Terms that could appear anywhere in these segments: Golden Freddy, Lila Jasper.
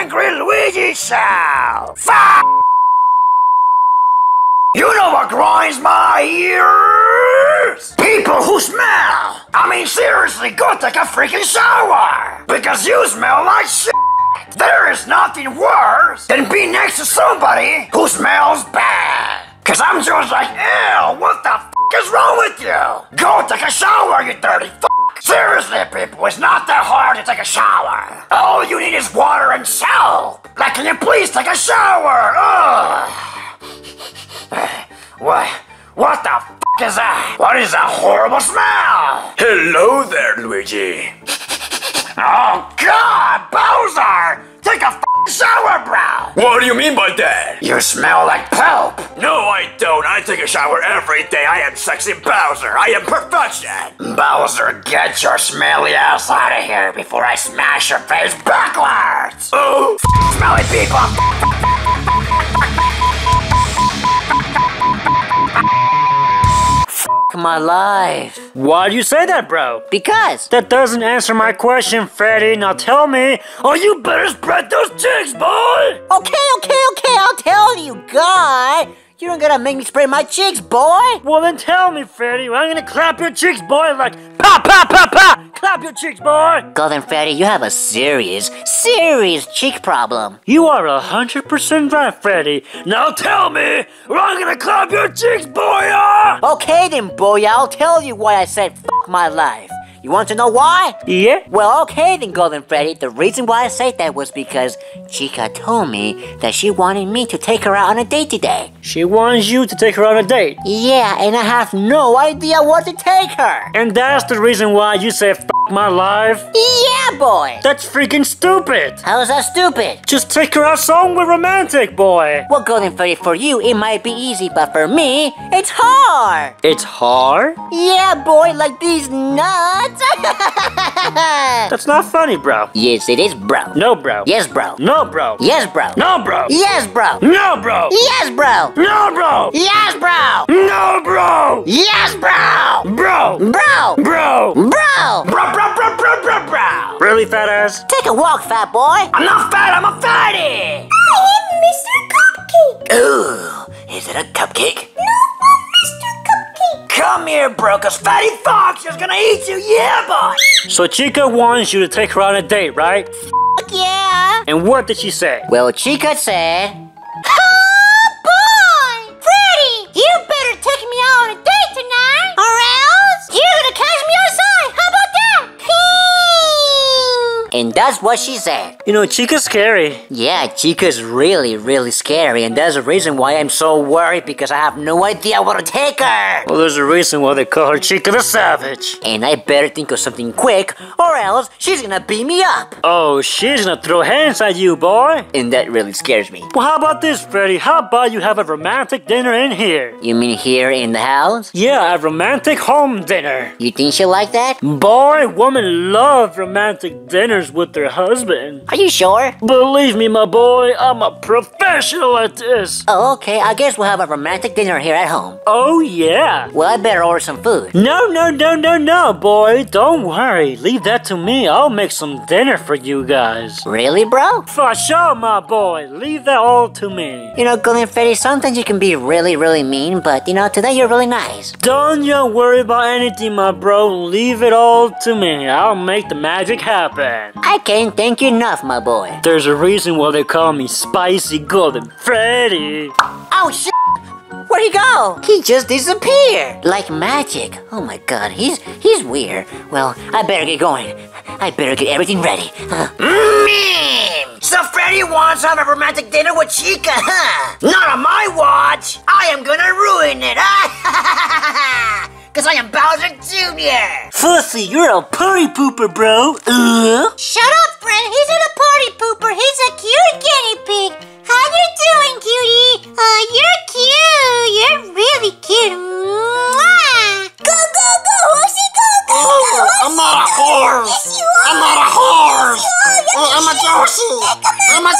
angry Luigi sound! F***! You know what grinds my ears? People who smell! I mean seriously, go take a freaking shower! Because you smell like shit! There is nothing worse than being next to somebody who smells bad! Cause I'm just like, ew, what the f*** is wrong with you? Go take a shower, you dirty f***! Seriously, people, it's not that hard to take a shower. All you need is water and soap. Like, can you please take a shower? Ugh. What the f*** is that? What is that horrible smell? Hello there, Luigi. Oh, God, Bowser! Take a f***ing shower, bro! What do you mean by that? You smell like poop! No, I don't. I take a shower every day. I am sexy Bowser. I am perfection! Bowser, get your smelly ass out of here before I smash your face backwards! Oh! F***ing smelly people! My life. Why do you say that, bro? Because. That doesn't answer my question, Freddy. Now tell me, or you better spread those cheeks, boy! Okay, I'll tell you, God. You don't gotta make me spread my cheeks, boy! Well then tell me, Freddy. I'm gonna clap your cheeks, boy, like pa pa pa pa! Clap your cheeks, boy! Golden Freddy, you have a serious cheek problem. You are 100% right, Freddy. Now tell me, or I'm gonna clap your cheeks, boy! Okay then, boy, I'll tell you why I said fuck my life. You want to know why? Yeah. Well, okay then, Golden Freddy. The reason why I said that was because Chica told me that she wanted me to take her out on a date today. She wants you to take her on a date? Yeah, and I have no idea what to take her. And that's the reason why you said f*** my life? Yeah, boy. That's freaking stupid. How is that stupid? Just take her out somewhere romantic, boy. Well, Golden Freddy, for you, it might be easy, but for me, it's hard. It's hard? Yeah, boy, like these nuts. That's not funny, bro. Yes, it is, bro. No, bro. Yes, bro. No, bro. Yes, bro. No, bro. Yes, bro. No, bro. Yes, bro. No, bro. Yes, bro. No, bro. Yes, bro. Bro. Bro. Bro. Bro. Bro, bro, bro, bro, bro, bro. Really, fat ass? Take a walk, fat boy. I'm not fat, I'm a fatty. I am Mr. Cupcake. Ooh, is it a cupcake? Come here, bro, cause Fatty Fox is gonna eat you, yeah, boy! So Chica wants you to take her on a date, right? Fuck yeah! And what did she say? Well, Chica said... Oh, boy! Freddy, you better take me out on a date tonight, or else you're gonna catch me outside! How about that? And that's what she said. You know, Chica's scary. Yeah, Chica's really scary, and there's a reason why I'm so worried because I have no idea where to take her. Well, there's a reason why they call her Chica the Savage. And I better think of something quick, or else she's gonna beat me up. Oh, she's gonna throw hands at you, boy. And that really scares me. Well, how about this, Freddy? How about you have a romantic dinner in here? You mean here in the house? Yeah, a romantic home dinner. You think she'll like that? Boy, women love romantic dinners with their husband. Are you sure? Believe me, my boy, I'm a professional at this. Oh, okay, I guess we'll have a romantic dinner here at home. Oh, yeah. Well, I better order some food. No, boy. Don't worry. Leave that to me. I'll make some dinner for you guys. Really, bro? For sure, my boy. Leave that all to me. You know, Golden Freddy, sometimes you can be really mean, but, you know, today you're really nice. Don't you worry about anything, my bro. Leave it all to me. I'll make the magic happen. I can't thank you enough, my boy. There's a reason why they call me Spicy Golden Freddy. Oh, shit! Where'd he go? He just disappeared. Like magic. Oh my god, he's weird. Well, I better get going. I better get everything ready. So Freddy wants to have a romantic dinner with Chica, huh? Not on my watch. I am gonna ruin it. Cause I am Bowser Junior. Fussy, you're a party pooper, bro. Shut up, friend. He's not a party pooper. He's a cute guinea pig. How you doing, cutie? You're cute. You're really cute. Mwah! Go, go, go, horsey, go, go, go, horsey. I'm not a horse. Yes, you are. I'm not a horse. Yes, you are. I'm a horsey. I'm a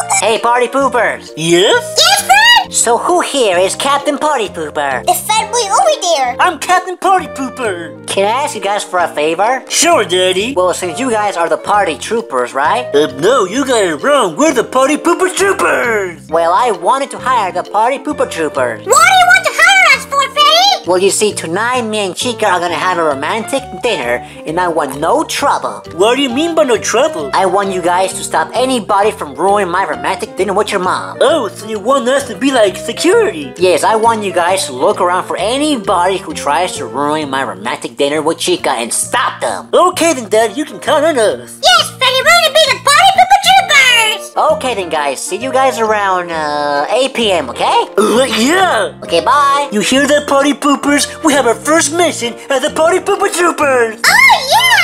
horsey. Hey, party poopers. Yes? Yes, friend. So who here is Captain Party Pooper? It's Fat Boy over there. I'm Captain Party Pooper. Can I ask you guys for a favor? Sure, Daddy. Well, since you guys are the party troopers, right? No, you got it wrong. We're the Party Pooper Troopers. Well, I wanted to hire the Party Pooper Troopers. What do you want to hire us for, Freddy? Well, you see, tonight me and Chica are gonna have a romantic dinner, and I want no trouble. What do you mean by no trouble? I want you guys to stop anybody from ruining my romantic dinner with your mom. Oh, so you want us to be like security? Yes, I want you guys to look around for anybody who tries to ruin my romantic dinner with Chica and stop them. Okay then, Dad, you can count on us. Yes, Freddy, we're gonna be the Party Pooper Troopers! Okay then, guys, see you guys around 8 p.m, okay? Yeah! Okay, bye! You hear that, Party Poopers? We have our first mission as the Party Pooper Troopers! Oh, yeah!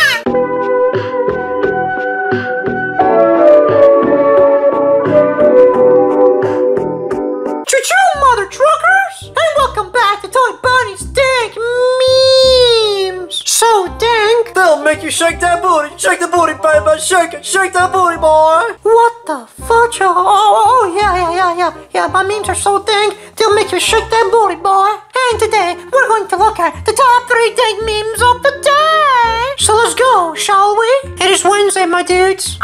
You shake that booty, baby, shake that booty, boy. What the fuck? Oh, yeah, my memes are so dank, they'll make you shake that booty, boy. And today, we're going to look at the top 3 dank memes of the day. So let's go, shall we? It is Wednesday, my dudes.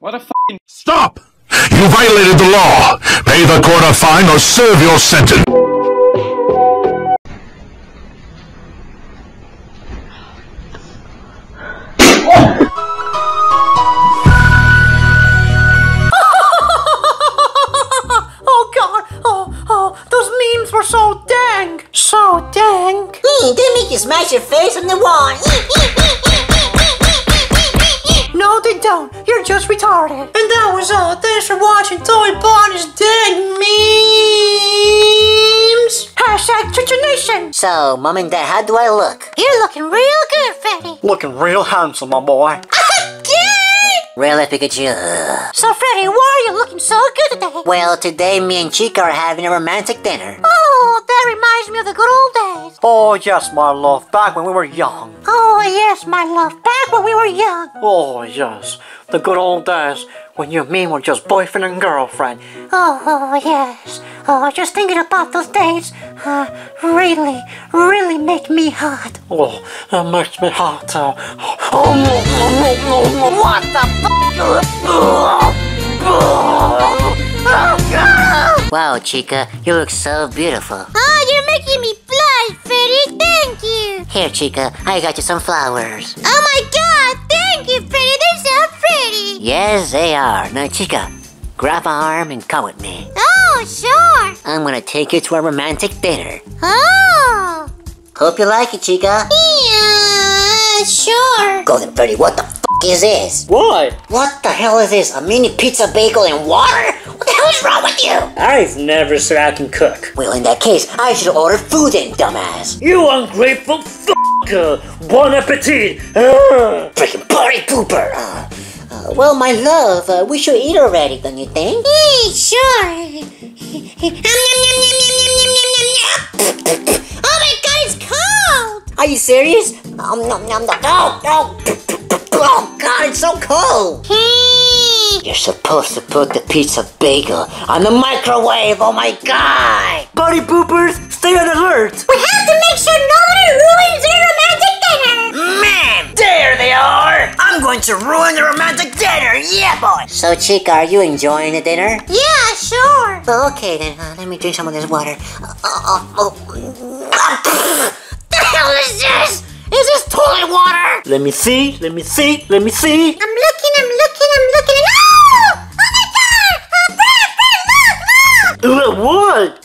What a fucking stop! You violated the law. Pay the court a fine or serve your sentence. Oh God! Oh! Those memes were so dang, They make you smash your face on the wall. No, they don't. You're just retarded. And that was all. Thanks for watching Toy Bonnie's Dang Memes. #TrichNation. So, Mom and Dad, how do I look? You're looking real good, Freddy. Looking real handsome, my boy. Really, Pikachu? So, Freddy, why are you looking so good today? Well, today me and Chica are having a romantic dinner. Oh, that reminds me of the good old days. Oh, yes, my love, back when we were young. Oh, yes, my love, back when we were young. Oh, yes, the good old days when you and me were just boyfriend and girlfriend. Oh, yes. Oh, just thinking about those days really make me hot. Oh, that makes me hot. Oh, no. What the f***? Wow, Chica, you look so beautiful. Oh, you're making me blush, Freddy. Thank you. Here, Chica, I got you some flowers. Oh, my God. Thank you, Freddy. They're so pretty. Yes, they are. Now, Chica, grab my arm and come with me. Oh, sure. I'm gonna take you to a romantic dinner. Oh. Hope you like it, Chica. Yeah, sure. Golden Freddy, what the f*** is this? What? What the hell is this? A mini pizza bagel and water? What the hell is wrong with you? I've never said I can cook. Well, in that case, I should order food then, dumbass. You ungrateful f***er. Bon appetit. Freaking Party Pooper. Well, my love, we should eat already, don't you think? Yeah, sure. Oh my God, it's cold! Are you serious? Oh God, it's so cold! You're supposed to put the pizza bagel on the microwave, oh my God! Party Poopers, stay on alert! We have to make sure nobody ruins their romantic dinner! Man, there they are! I'm going to ruin the romantic dinner, yeah boy! So Chica, are you enjoying the dinner? Yeah, sure! Well, okay then, let me drink some of this water. What the hell is this? Is this toilet water? Let me see! I'm looking! Oh! Oh my God! Fred, look! What?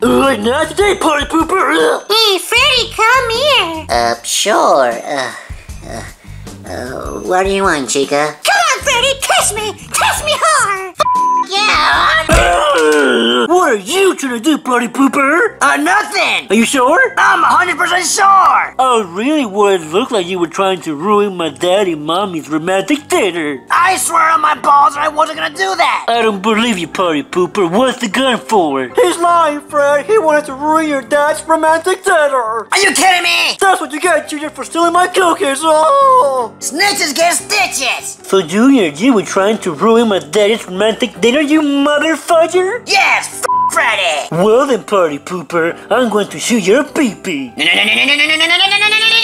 Look there! Not today, Party Pooper! Hey, Freddy, come here! Sure. What do you want, Chica? Come on, Freddy! Kiss me! Kiss me hard! Yeah! What are you should I do, bloody pooper? Nothing! Are you sure? I'm 100% sure! Oh, really? Well, it looked like you were trying to ruin my daddy and mommy's romantic dinner. I swear on my balls I wasn't gonna do that! I don't believe you, bloody pooper. What's the gun for? He's lying, Fred. He wanted to ruin your dad's romantic dinner. Are you kidding me? That's what you get, Junior, for stealing my cookies. Oh! Snitches get stitches! So, Junior, you were trying to ruin my daddy's romantic dinner, you motherfucker? Yes, Freddy! Well then, party pooper, I'm going to shoot your pee-pee.